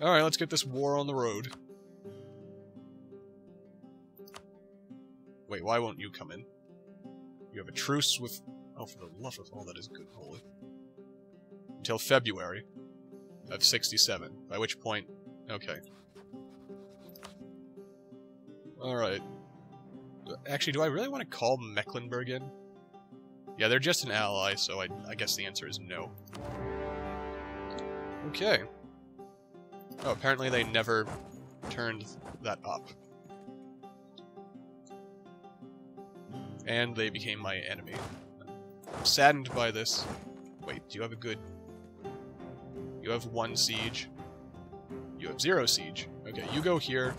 Alright, let's get this war on the road. Wait, why won't you come in? You have a truce with... Oh, for the love of all that is good, holy. Until February of 67, by which point... Okay. Alright. Actually, do I really want to call Mecklenburg in? Yeah, they're just an ally, so I guess the answer is no. Okay. Oh, apparently they never turned that up. And they became my enemy. I'm saddened by this. Wait, do you have a good... You have one siege. You have zero siege. Okay, you go here.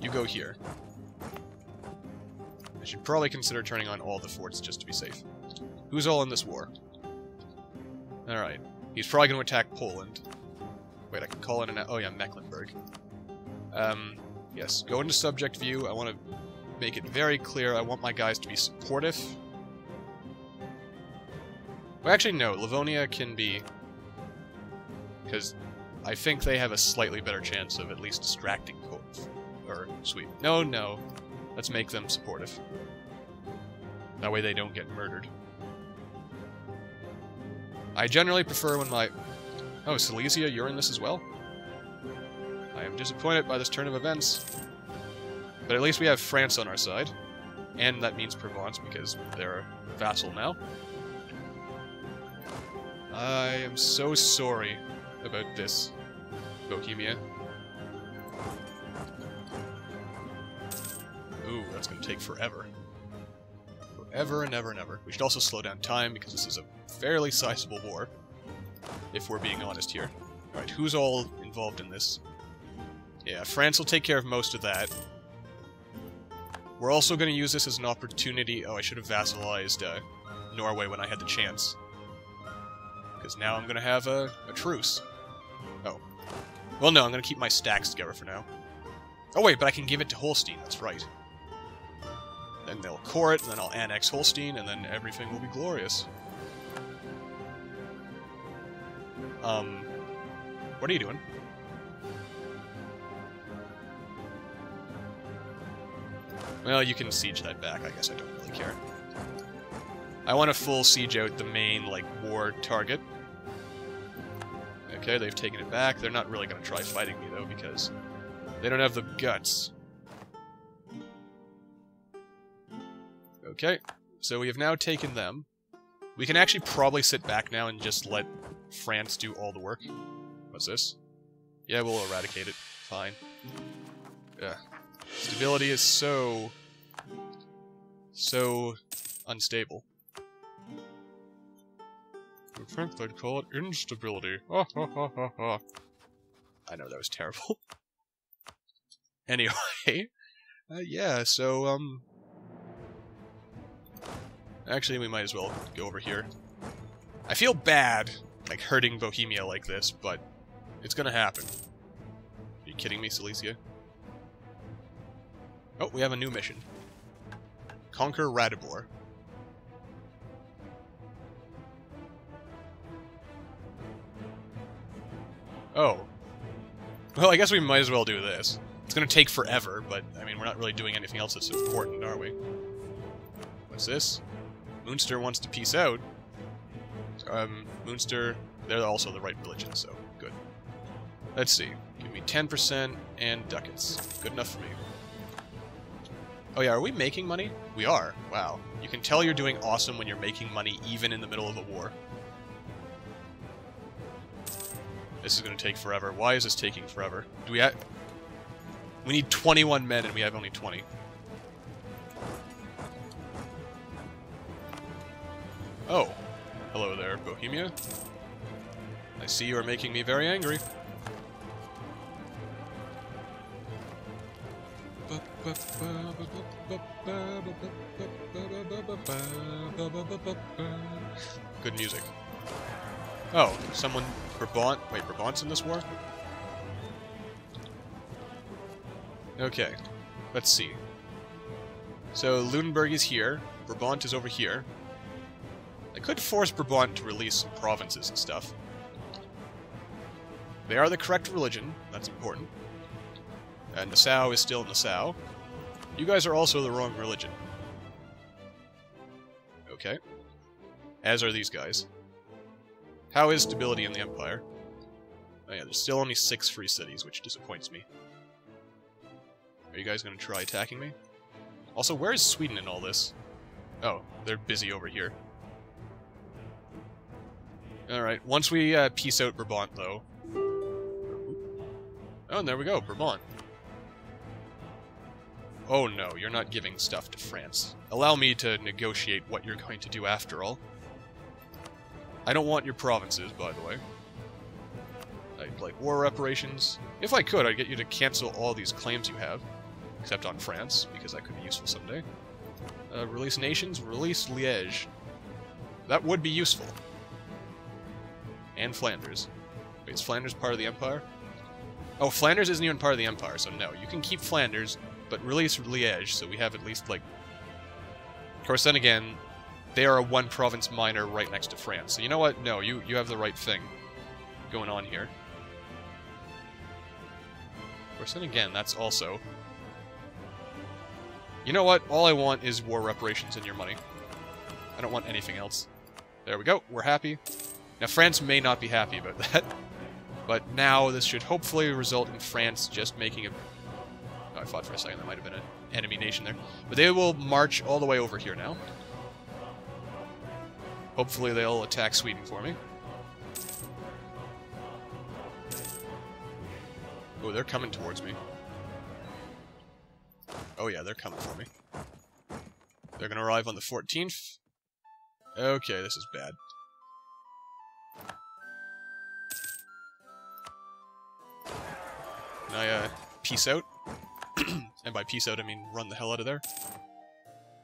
You go here. I should probably consider turning on all the forts just to be safe. Who's all in this war? Alright. He's probably going to attack Poland. Wait, I can call it an... Oh yeah, Mecklenburg. Yes, go into subject view. I want to make it very clear. I want my guys to be supportive. Well, actually, no. Livonia can be... Because I think they have a slightly better chance of at least distracting Poland. Or Sweden. No, no. Let's make them supportive. That way they don't get murdered. I generally prefer when my... Oh, Silesia, you're in this as well? I am disappointed by this turn of events. But at least we have France on our side. And that means Provence, because they're a vassal now. I am so sorry about this, Bohemia. Ooh, that's going to take forever. Forever and ever and ever. We should also slow down time, because this is a fairly sizable war, if we're being honest here. Alright, who's all involved in this? Yeah, France will take care of most of that. We're also going to use this as an opportunity... Oh, I should have vassalized Norway when I had the chance. Because now I'm going to have a truce. Oh. Well, no, I'm going to keep my stacks together for now. Oh, wait, but I can give it to Holstein, that's right. Then they'll core it, and then I'll annex Holstein, and then everything will be glorious. What are you doing? Well, you can siege that back, I guess I don't really care. I want to full siege out the main, like, war target. Okay, they've taken it back. They're not really going to try fighting me, though, because they don't have the guts. Okay, so we have now taken them. We can actually probably sit back now and just let France do all the work. What's this? Yeah, we'll eradicate it. Fine. Yeah. Stability is so unstable. I think they'd call it instability. Ha ha ha ha ha. I know, that was terrible. Anyway, yeah, so, actually, we might as well go over here. I feel bad, like, hurting Bohemia like this, but it's gonna happen. Are you kidding me, Silesia? Oh, we have a new mission. Conquer Radibor. Oh. Well, I guess we might as well do this. It's gonna take forever, but, I mean, we're not really doing anything else that's important, are we? What's this? Münster wants to peace out. Münster, they're also the right religion, so good. Let's see. Give me 10% and ducats. Good enough for me. Oh yeah, are we making money? We are. Wow. You can tell you're doing awesome when you're making money even in the middle of a war. This is gonna take forever. Why is this taking forever? Do we have... We need 21 men and we have only 20. Oh. Hello there, Bohemia. I see you are making me very angry. Good music. Oh, someone... Brabant... Wait, Brabant's in this war? Okay. Let's see. So, Lüneburg is here. Brabant is over here. I could force Brabant to release some provinces and stuff. They are the correct religion. That's important. And Nassau is still Nassau. You guys are also the wrong religion. Okay. As are these guys. How is stability in the Empire? Oh yeah, there's still only 6 free cities, which disappoints me. Are you guys going to try attacking me? Also, where is Sweden in all this? Oh, they're busy over here. Alright, once we piece out Brabant, though... Oh, and there we go, Brabant. Oh no, you're not giving stuff to France. Allow me to negotiate what you're going to do after all. I don't want your provinces, by the way. I'd like war reparations. If I could, I'd get you to cancel all these claims you have. Except on France, because that could be useful someday. Release nations, release Liège. That would be useful. And Flanders. Wait, is Flanders part of the Empire? Oh, Flanders isn't even part of the Empire, so no. You can keep Flanders, but release Liège, so we have at least, like... Of course, then again, they are a one-province minor right next to France. So you know what? No, you have the right thing going on here. Of course, then again, that's also... You know what? All I want is war reparations and your money. I don't want anything else. There we go. We're happy. Now, France may not be happy about that. But now this should hopefully result in France just making a... Oh, I thought for a second that might have been an enemy nation there. But they will march all the way over here now. Hopefully they'll attack Sweden for me. Oh, they're coming towards me. Oh yeah, they're coming for me. They're gonna arrive on the 14th. Okay, this is bad. Can I, peace out? And by peace out, I mean run the hell out of there.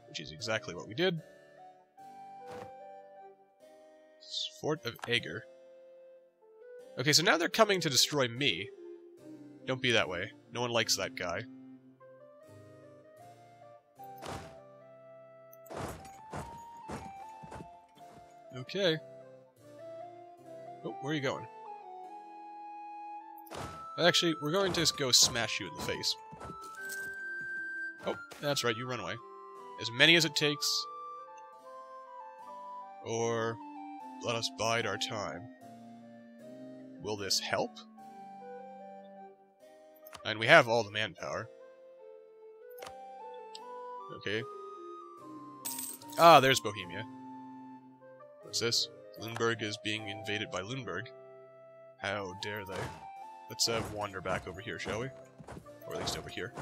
Which is exactly what we did. Fort of Eger. Okay, so now they're coming to destroy me. Don't be that way. No one likes that guy. Okay. Oh, where are you going? Actually, we're going to just go smash you in the face. Oh, that's right, you run away. As many as it takes. Or let us bide our time. Will this help? And we have all the manpower. Okay. Ah, there's Bohemia. What's this? Lüneburg is being invaded by Lundberg. How dare they? Let's wander back over here, shall we? Or at least over here.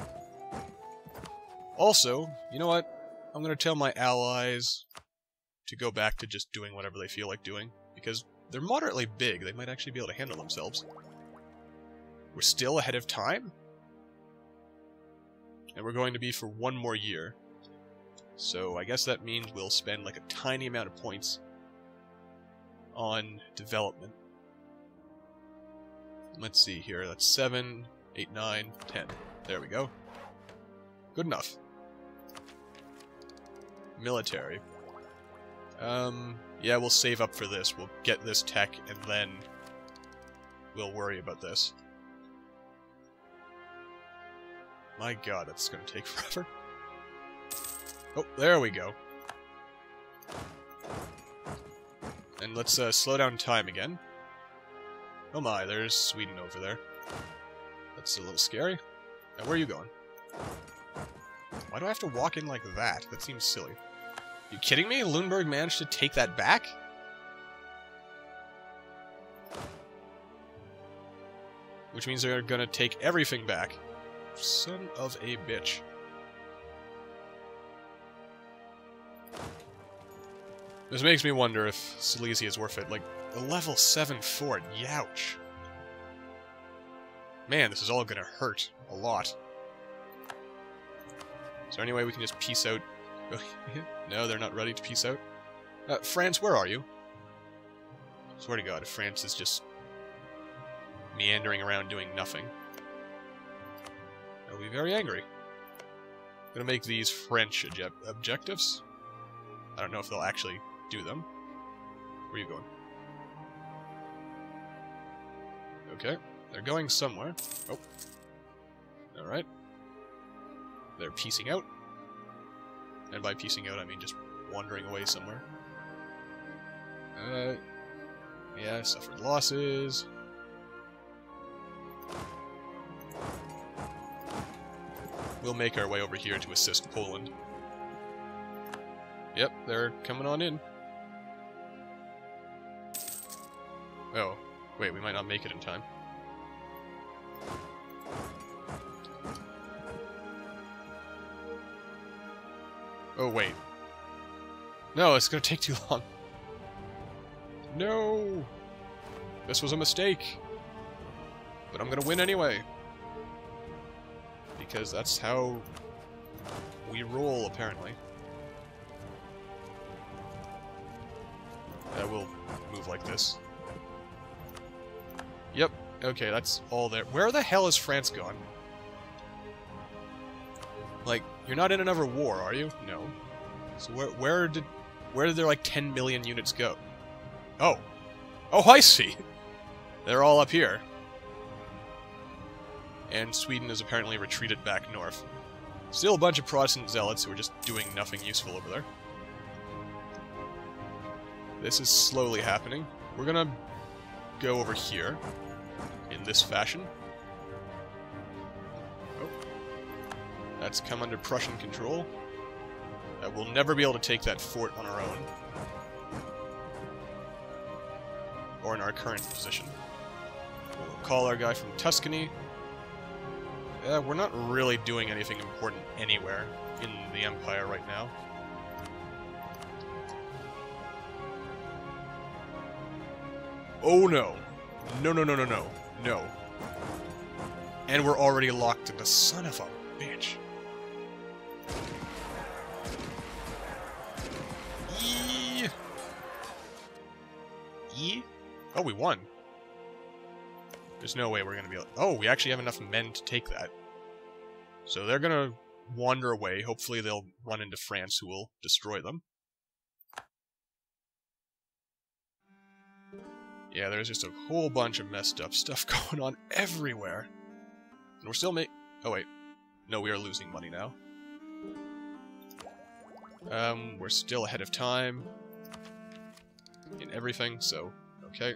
Also, you know what? I'm going to tell my allies to go back to just doing whatever they feel like doing. Because they're moderately big. They might actually be able to handle themselves. We're still ahead of time. And we're going to be for one more year. So I guess that means we'll spend like a tiny amount of points on development. Let's see here, that's 7, 8, 9, 10. There we go. Good enough. Military. Yeah, we'll save up for this. We'll get this tech, and then we'll worry about this. My god, that's gonna take forever. Oh, there we go. And let's slow down time again. Oh my, there's Sweden over there. That's a little scary. Now, where are you going? Why do I have to walk in like that? That seems silly. You kidding me? Lundberg managed to take that back? Which means they're gonna take everything back. Son of a bitch. This makes me wonder if Silesia is worth it. Like, a level 7 fort, youch. Man, this is all gonna hurt a lot. Is there any way we can just peace out? No, they're not ready to peace out. France, where are you? Swear to God, if France is just meandering around doing nothing, I'll be very angry. I'm gonna make these French objectives. I don't know if they'll actually do them. Where are you going? Okay. They're going somewhere. Oh. Alright. They're piecing out. And by piecing out, I mean just wandering away somewhere. Yeah, I suffered losses. We'll make our way over here to assist Poland. Yep, they're coming on in. Oh, wait, we might not make it in time. Oh, wait. No, it's gonna take too long. No! This was a mistake. But I'm gonna win anyway. Because that's how we roll, apparently. I will move like this. Yep. Okay, that's all there. Where the hell is France gone? Like, you're not in another war, are you? No. So where did their like 10 million units go? Oh. Oh, I see. They're all up here. And Sweden has apparently retreated back north. Still a bunch of Protestant zealots who are just doing nothing useful over there. This is slowly happening. We're gonna go over here in this fashion. Oh. That's come under Prussian control. We'll never be able to take that fort on our own. Or in our current position. We'll call our guy from Tuscany. We're not really doing anything important anywhere in the Empire right now. Oh no! No, no, no, no, no. No. And we're already locked in the son of a bitch. Yee! Yee? Oh, we won. There's no way we're gonna be able. Oh, we actually have enough men to take that. So they're gonna wander away. Hopefully they'll run into France, who will destroy them. Yeah, there's just a whole bunch of messed up stuff going on everywhere. And we're still oh wait. No, we are losing money now. We're still ahead of time. In everything, so, okay.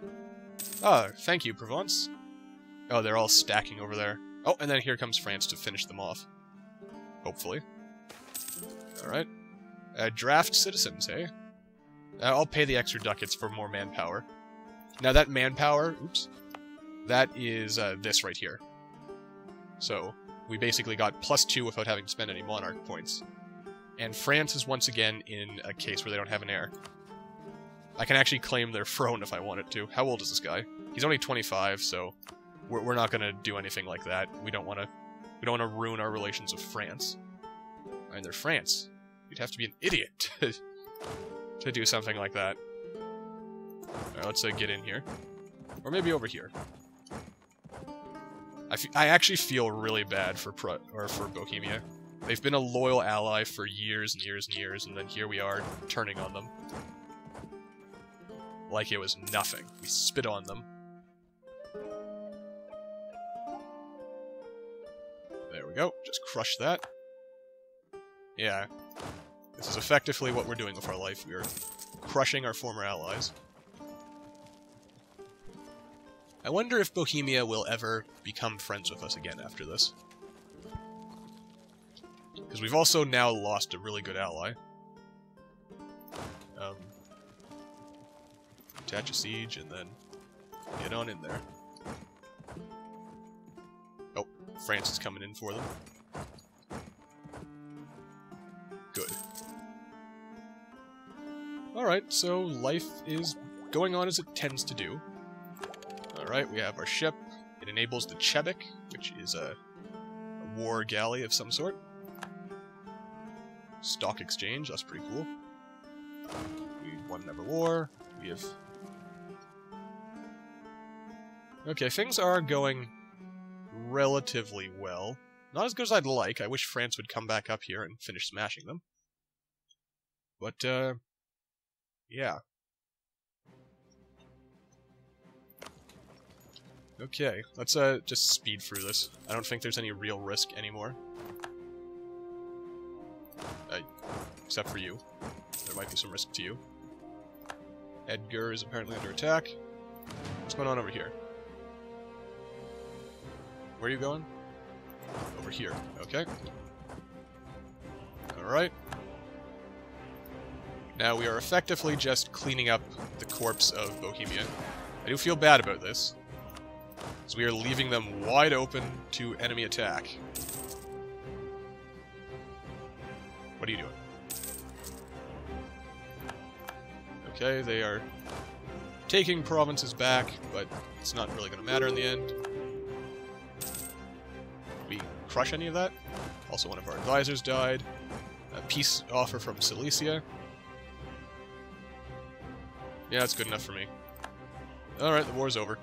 Ah, thank you, Provence. Oh, they're all stacking over there. Oh, and then here comes France to finish them off. Hopefully. Alright. Draft citizens, eh? I'll pay the extra ducats for more manpower. Now that manpower, oops, that is this right here. So, we basically got +2 without having to spend any monarch points. And France is once again in a case where they don't have an heir. I can actually claim their throne if I wanted to. How old is this guy? He's only 25, so we're not gonna do anything like that. We don't wanna ruin our relations with France. And they're France. You'd have to be an idiot to do something like that. Alright, let's get in here. Or maybe over here. I actually feel really bad for Bohemia. They've been a loyal ally for years and years and years, and then here we are, turning on them. Like it was nothing. We spit on them. There we go. Just crush that. Yeah. This is effectively what we're doing with our life. We are crushing our former allies. I wonder if Bohemia will ever become friends with us again after this. Because we've also now lost a really good ally. Attach a siege, and then get on in there. Oh, France is coming in for them. Good. Alright, so life is going on as it tends to do. Alright, we have our ship. It enables the Chebec, which is a war galley of some sort. Stock exchange, that's pretty cool. We won another war. We have... Okay, things are going relatively well. Not as good as I'd like. I wish France would come back up here and finish smashing them. But, yeah. Okay, let's just speed through this. I don't think there's any real risk anymore. Except for you. There might be some risk to you. Edgar is apparently under attack. What's going on over here? Where are you going? Over here. Okay. Alright. Now we are effectively just cleaning up the corpse of Bohemia. I do feel bad about this, because we are leaving them wide open to enemy attack. What are you doing? Okay, they are taking provinces back, but it's not really going to matter in the end. We crush any of that. Also, one of our advisors died. A peace offer from Silesia. Yeah, that's good enough for me. Alright, the war's over.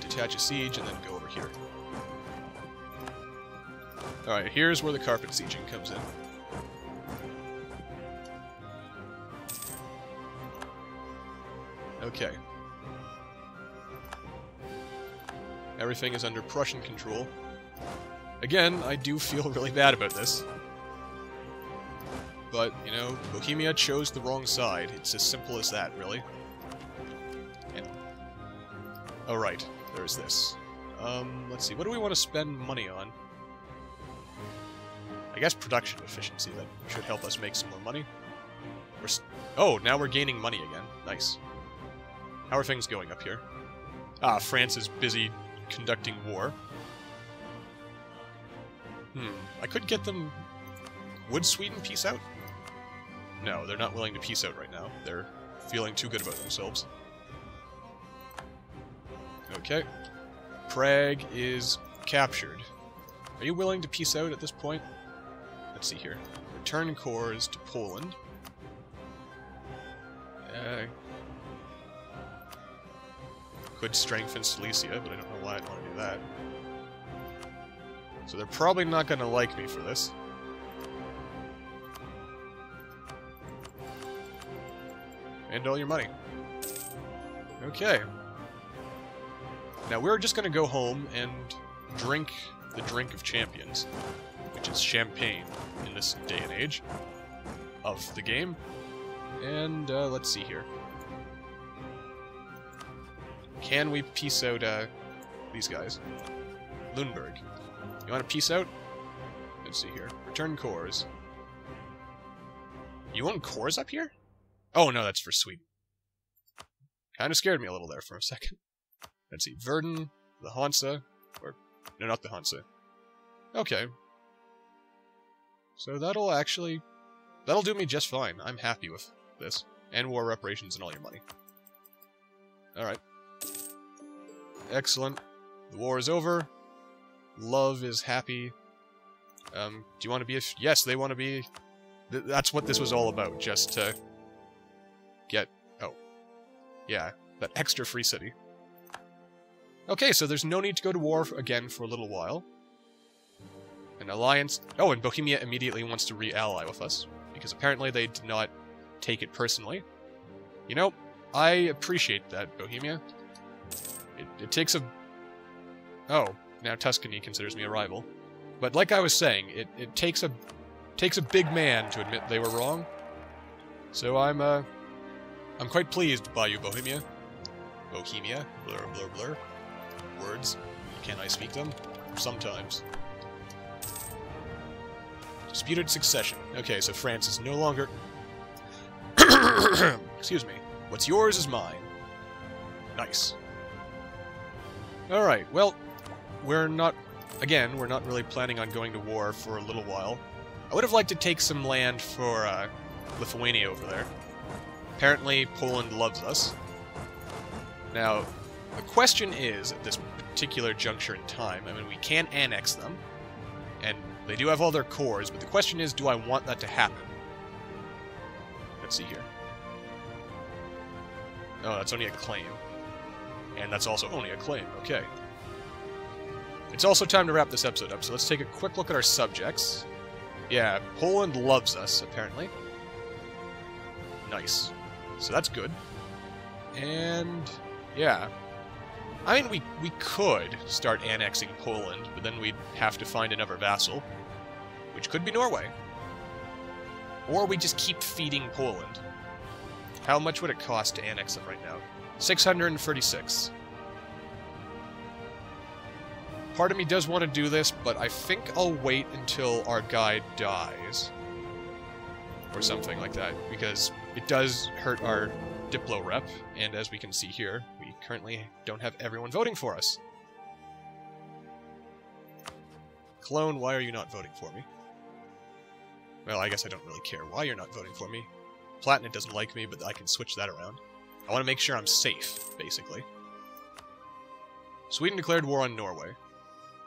Detach a siege and then go over here. Alright, here's where the carpet sieging comes in. Okay. Everything is under Prussian control. Again, I do feel really bad about this. But, you know, Bohemia chose the wrong side. It's as simple as that, really. And... oh, right. There's this. Let's see. What do we want to spend money on? I guess production efficiency. That should help us make some more money. We're oh, now we're gaining money again. Nice. How are things going up here? Ah, France is busy conducting war. Hmm, I could get them... would Sweden peace out? No, they're not willing to peace out right now. They're feeling too good about themselves. Okay. Prague is captured. Are you willing to peace out at this point? Let's see here. Return cores to Poland. Could strengthen Silesia, but I don't know why I'd want to do that. So they're probably not going to like me for this. And all your money. Okay. Now we're just going to go home and drink the drink of champions, which is champagne in this day and age of the game. And let's see here. Can we peace out these guys? Lundberg. You want to peace out? Let's see here. Return cores. You want cores up here? Oh, no, that's for Sweden. Kind of scared me a little there for a second. Let's see. Verdun, the Hanse, or... no, not the Hanse. Okay. So that'll actually... that'll do me just fine. I'm happy with this. And war reparations and all your money. Alright. Excellent. The war is over. Love is happy. Do you want to be a... yes, they want to be... that's what this was all about, just to get... oh. Yeah, that extra free city. Okay, so there's no need to go to war again for a little while. An alliance... oh, and Bohemia immediately wants to re-ally with us, because apparently they did not take it personally. You know, I appreciate that, Bohemia. It takes a... oh. Now Tuscany considers me a rival. But like I was saying, it takes a big man to admit they were wrong. So I'm quite pleased by you, Bohemia. Bohemia. Blur, blur, blur. Words. Can I speak them? Sometimes. Disputed succession. Okay, so France is no longer... excuse me. What's yours is mine. Nice. Alright, well... we're not, again, we're not really planning on going to war for a little while. I would have liked to take some land for Lithuania over there. Apparently, Poland loves us. Now, the question is, at this particular juncture in time, I mean, we can annex them, and they do have all their cores, but the question is, do I want that to happen? Let's see here. Oh, that's only a claim. And that's also only a claim, okay. It's also time to wrap this episode up, so let's take a quick look at our subjects. Yeah, Poland loves us, apparently. Nice. So that's good. And yeah. I mean, we could start annexing Poland, but then we'd have to find another vassal, which could be Norway. Or we just keep feeding Poland. How much would it cost to annex them right now? 636. Part of me does want to do this, but I think I'll wait until our guy dies. Or something like that, because it does hurt our Diplo rep, and as we can see here, we currently don't have everyone voting for us. Clone, why are you not voting for me? Well, I guess I don't really care why you're not voting for me. Platinum doesn't like me, but I can switch that around. I want to make sure I'm safe, basically. Sweden declared war on Norway.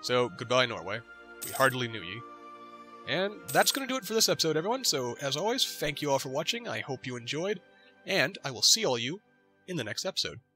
So, goodbye, Norway. We hardly knew ye. And that's going to do it for this episode, everyone. So, as always, thank you all for watching. I hope you enjoyed. And I will see all you in the next episode.